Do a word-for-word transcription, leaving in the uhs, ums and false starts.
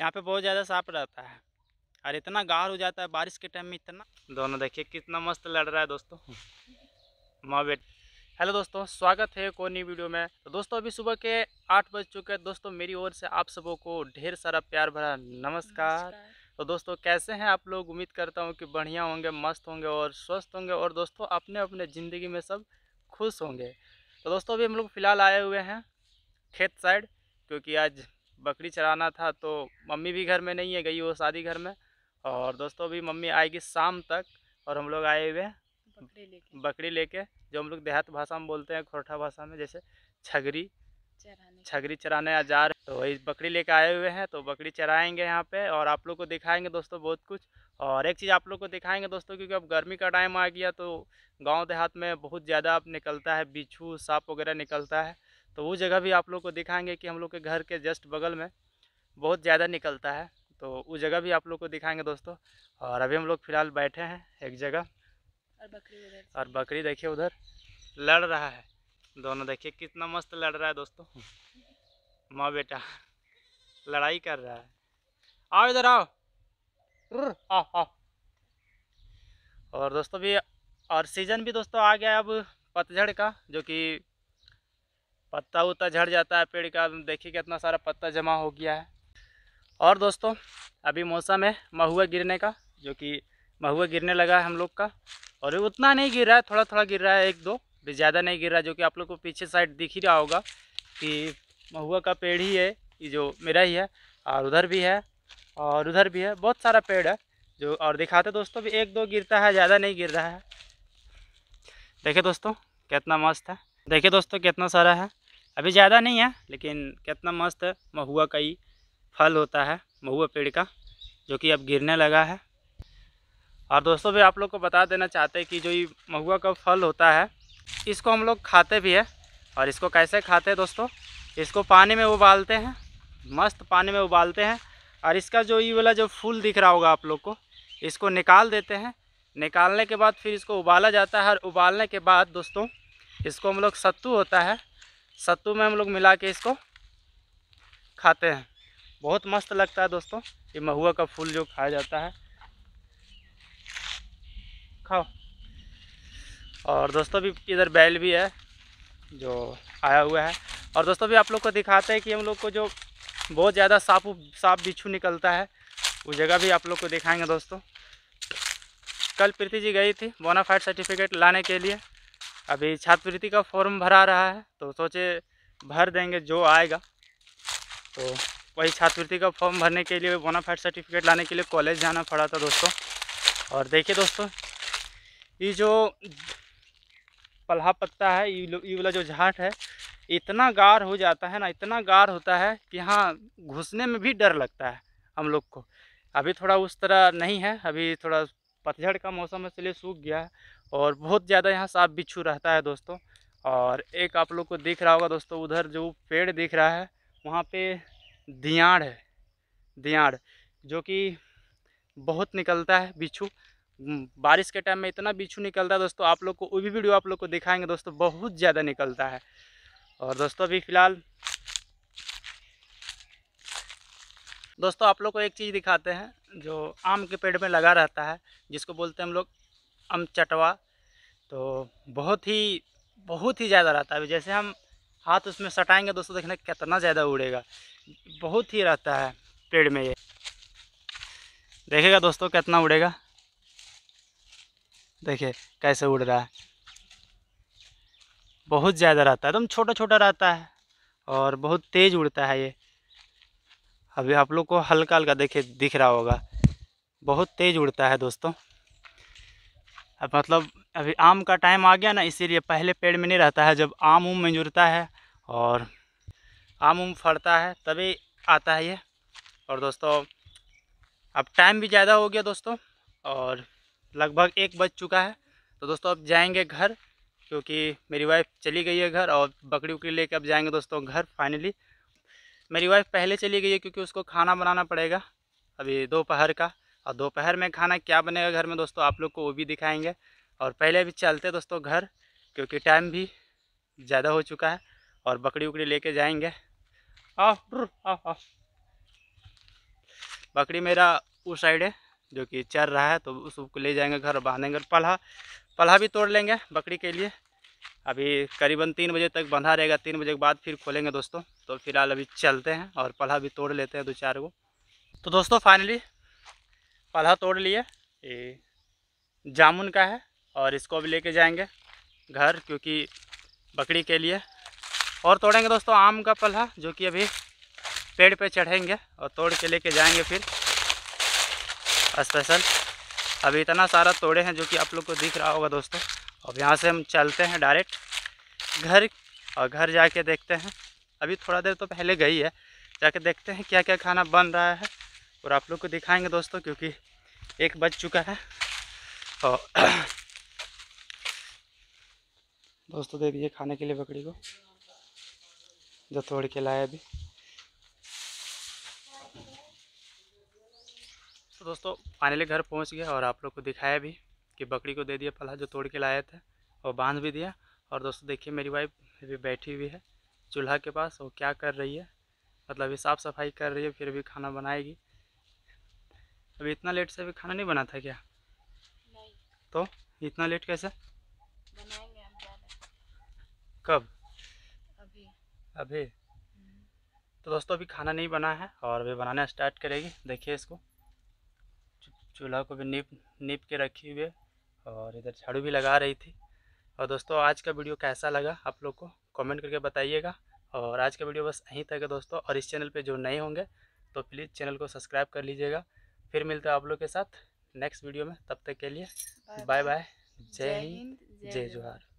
यहाँ पे बहुत ज़्यादा सांप रहता है और इतना गार हो जाता है बारिश के टाइम में। इतना दोनों देखिए कितना मस्त लड़ रहा है दोस्तों, माँ बेट। हेलो दोस्तों, स्वागत है एक और नई वीडियो में। तो दोस्तों अभी सुबह के आठ बज चुके हैं। दोस्तों मेरी ओर से आप सबों को ढेर सारा प्यार भरा नमस्कार। तो दोस्तों कैसे हैं आप लोग? उम्मीद करता हूँ कि बढ़िया होंगे, मस्त होंगे और स्वस्थ होंगे और दोस्तों अपने अपने ज़िंदगी में सब खुश होंगे। तो दोस्तों अभी हम लोग फ़िलहाल आए हुए हैं खेत साइड, क्योंकि आज बकरी चराना था। तो मम्मी भी घर में नहीं है, गई वो शादी घर में। और दोस्तों अभी मम्मी आएगी शाम तक और हम लोग आए हुए हैं बकरी लेके बकरी लेके जो हम लोग देहात भाषा में बोलते हैं, खोरठा भाषा में, जैसे छगरी चराने छगरी चराने या जा रहे। तो वही बकरी लेके आए हुए हैं, तो बकरी चराएंगे यहाँ पे और आप लोग को दिखाएंगे दोस्तों बहुत कुछ। और एक चीज़ आप लोग को दिखाएंगे दोस्तों, क्योंकि अब गर्मी का टाइम आ गया तो गाँव देहात में बहुत ज़्यादा अब निकलता है बिच्छू, सांप वगैरह निकलता है। तो वो जगह भी आप लोग को दिखाएंगे कि हम लोग के घर के जस्ट बगल में बहुत ज़्यादा निकलता है, तो वो जगह भी आप लोग को दिखाएंगे दोस्तों। और अभी हम लोग फ़िलहाल बैठे हैं एक जगह और बकरी उधर और बकरी देखिए उधर लड़ रहा है। दोनों देखिए कितना मस्त लड़ रहा है दोस्तों, माँ बेटा लड़ाई कर रहा है। आओ इधर आओ, आओ आओ। और दोस्तों भी और सीज़न भी दोस्तों आ गया अब पतझड़ का, जो कि पत्ता उत्ता झड़ जाता है पेड़ का। देखिए कितना सारा पत्ता जमा हो गया है। और दोस्तों अभी मौसम है महुआ गिरने का, जो कि महुआ गिरने लगा है हम लोग का। और उतना नहीं गिर रहा है, थोड़ा थोड़ा गिर रहा है, एक दो भी ज़्यादा नहीं गिर रहा है। जो कि आप लोग को पीछे साइड दिख ही रहा होगा कि महुआ का पेड़ ही है, ये जो मेरा ही है और उधर भी है और उधर भी है, बहुत सारा पेड़ है जो। और दिखाते दोस्तों भी एक दो गिरता है, ज़्यादा नहीं गिर रहा है। देखिए दोस्तों कितना मस्त है, देखिए दोस्तों कितना सारा है, अभी ज़्यादा नहीं है लेकिन कितना मस्त है। महुआ का ही फल होता है, महुआ पेड़ का, जो कि अब गिरने लगा है। और दोस्तों भी आप लोग को बता देना चाहते हैं कि जो ये महुआ का फल होता है इसको हम लोग खाते भी है। और इसको कैसे खाते हैं दोस्तों, इसको पानी में उबालते हैं, मस्त पानी में उबालते हैं और इसका जो ये वाला जो फूल दिख रहा होगा आप लोग को, इसको निकाल देते हैं। निकालने के बाद फिर इसको उबाला जाता है और उबालने के बाद दोस्तों इसको हम लोग सत्तू होता है, सत्तू में हम लोग मिला के इसको खाते हैं। बहुत मस्त लगता है दोस्तों ये महुआ का फूल जो खाया जाता है, खाओ। और दोस्तों भी इधर बैल भी है जो आया हुआ है। और दोस्तों भी आप लोग को दिखाते हैं कि हम लोग को जो बहुत ज़्यादा सांप सांप बिच्छू निकलता है, वो जगह भी आप लोग को दिखाएंगे दोस्तों। कल प्रीति जी गई थी बोनाफाइड सर्टिफिकेट लाने के लिए, अभी छात्रवृत्ति का फॉर्म भरा रहा है तो सोचे भर देंगे जो आएगा। तो वही छात्रवृत्ति का फॉर्म भरने के लिए, बोनाफाइड सर्टिफिकेट लाने के लिए कॉलेज जाना पड़ा था दोस्तों। और देखिए दोस्तों ये जो पल्हा पत्ता है, ये वाला जो झाट है, इतना गार हो जाता है ना, इतना गार होता है कि यहाँ घुसने में भी डर लगता है हम लोग को। अभी थोड़ा उस तरह नहीं है, अभी थोड़ा पतझड़ का मौसम है इसलिए सूख गया है। और बहुत ज़्यादा यहाँ सांप बिच्छू रहता है दोस्तों। और एक आप लोग को दिख रहा होगा दोस्तों उधर जो पेड़ दिख रहा है, वहाँ पे दियाड़ है, दियाड़ जो कि बहुत निकलता है बिच्छू। बारिश के टाइम में इतना बिच्छू निकलता है दोस्तों, आप लोग को वो भी वीडियो आप लोग को दिखाएंगे दोस्तों, बहुत ज़्यादा निकलता है। और दोस्तों अभी फ़िलहाल दोस्तों आप लोग को एक चीज़ दिखाते हैं जो आम के पेड़ में लगा रहता है, जिसको बोलते हैं हम लोग आम चटवा। तो बहुत ही बहुत ही ज़्यादा रहता है, जैसे हम हाथ उसमें सटाएंगे दोस्तों देखना कितना ज़्यादा उड़ेगा, बहुत ही रहता है पेड़ में। ये देखेगा दोस्तों कितना उड़ेगा, देखिए कैसे उड़ रहा है, बहुत ज़्यादा रहता है, एकदम छोटा छोटा रहता है और बहुत तेज़ उड़ता है ये। अभी आप लोग को हल्का हल्का देखिए दिख रहा होगा, बहुत तेज़ उड़ता है दोस्तों। अब मतलब अभी आम का टाइम आ गया ना, इसीलिए पहले पेड़ में नहीं रहता है, जब आम उम में जुड़ता है और आम उम फड़ता है तभी आता है ये। और दोस्तों अब टाइम भी ज़्यादा हो गया दोस्तों और लगभग एक बज चुका है। तो दोस्तों अब जाएंगे घर, क्योंकि मेरी वाइफ चली गई है घर और बकरी उकड़ी लेके अब जाएंगे दोस्तों घर। फाइनली मेरी वाइफ पहले चली गई है क्योंकि उसको खाना बनाना पड़ेगा अभी दोपहर का। और दोपहर में खाना क्या बनेगा घर में दोस्तों आप लोग को वो भी दिखाएंगे। और पहले अभी चलते दोस्तों घर, क्योंकि टाइम भी ज़्यादा हो चुका है और बकरी उकड़ी लेके जाएंगे। आओ आओ आओ। बकरी मेरा उस साइड है जो कि चर रहा है, तो उसको ले जाएंगे घर बांधेंगे। पल्हा पल्हा भी तोड़ लेंगे बकरी के लिए। अभी करीबन तीन बजे तक बंधा रहेगा, तीन बजे के बाद फिर खोलेंगे दोस्तों। तो फिलहाल अभी चलते हैं और पल्हा भी तोड़ लेते हैं दो चार को। तो दोस्तों फाइनली पल्हा तोड़ लिए, ये जामुन का है और इसको अभी लेके जाएंगे घर क्योंकि बकरी के लिए। और तोड़ेंगे दोस्तों आम का पल्हा जो कि अभी पेड़ पे चढ़ेंगे और तोड़ के लेके जाएंगे फिर स्पेशल। अभी इतना सारा तोड़े हैं जो कि आप लोग को दिख रहा होगा दोस्तों। अब यहाँ से हम चलते हैं डायरेक्ट घर और घर जाके देखते हैं। अभी थोड़ा देर तो पहले गई है, जाके देखते हैं क्या क्या खाना बन रहा है और आप लोग को दिखाएंगे दोस्तों क्योंकि एक बज चुका है। और दोस्तों दे दीजिए खाने के लिए बकरी को जो तोड़ के लाए अभी। तो दोस्तों फाइनली घर पहुंच गया और आप लोग को दिखाया भी कि बकरी को दे दिया पल्हा जो तोड़ के लाए थे और बांध भी दिया। और दोस्तों देखिए मेरी वाइफ अभी बैठी हुई है चूल्हा के पास, वो क्या कर रही है मतलब अभी साफ़ सफाई कर रही है, फिर अभी खाना बनाएगी। अभी इतना लेट से अभी खाना नहीं बना था क्या? नहीं। तो इतना लेट कैसे बनाएंगे हम? कब? अभी अभी। तो दोस्तों अभी खाना नहीं बना है और अभी बनाना स्टार्ट करेगी। देखिए इसको चूल्हा को भी नीप नीप के रखी हुई है और इधर झाड़ू भी लगा रही थी। और दोस्तों आज का वीडियो कैसा लगा आप लोग को कमेंट करके बताइएगा। और आज का वीडियो बस यहीं तक है दोस्तों। और इस चैनल पे जो नए होंगे तो प्लीज़ चैनल को सब्सक्राइब कर लीजिएगा। फिर मिलते हैं आप लोग के साथ नेक्स्ट वीडियो में, तब तक के लिए बाय बाय। जय हिंद, जय जोहार।